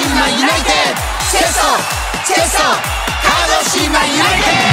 島ユナイテッド、チェソ鹿児島ユナイテッド。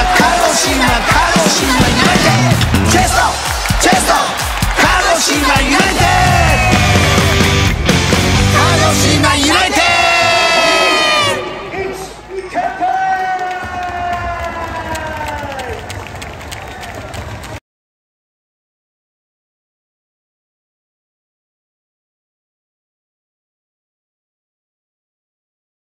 鹿児島